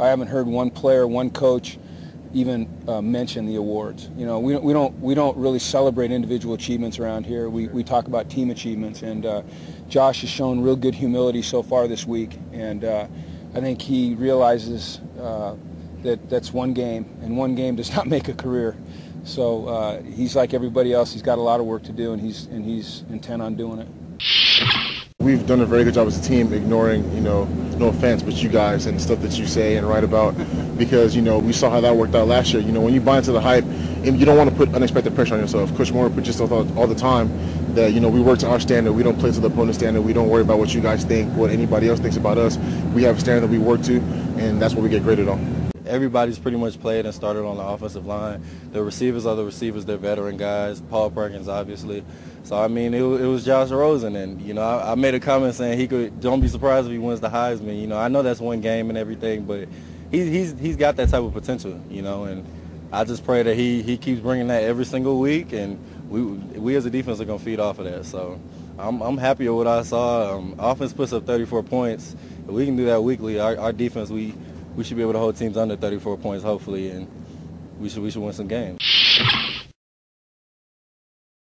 I haven't heard one player, one coach even mention the awards. You know, we don't really celebrate individual achievements around here. We talk about team achievements, and Josh has shown real good humility so far this week, and I think he realizes that that's one game, and one game does not make a career. So he's like everybody else. He's got a lot of work to do, and he's intent on doing it. We've done a very good job as a team ignoring, you know, no offense, but you guys and stuff that you say and write about, because, you know, we saw how that worked out last year. You know, when you buy into the hype, and you don't want to put unexpected pressure on yourself. Coach Mora puts yourself out all the time that, you know, we work to our standard. We don't play to the opponent's standard. We don't worry about what you guys think, what anybody else thinks about us. We have a standard that we work to, and that's what we get graded on. Everybody's pretty much played and started on the offensive line. The receivers are the receivers. They're veteran guys. Paul Perkins, obviously. So, I mean, it was Josh Rosen. And, you know, I made a comment saying don't be surprised if he wins the Heisman. You know, I know that's one game and everything, but he's got that type of potential, you know. And I just pray that he keeps bringing that every single week. And we as a defense are going to feed off of that. So I'm happy with what I saw. Offense puts up 34 points. If we can do that weekly, our defense, we should be able to hold teams under 34 points, hopefully, and we should win some games.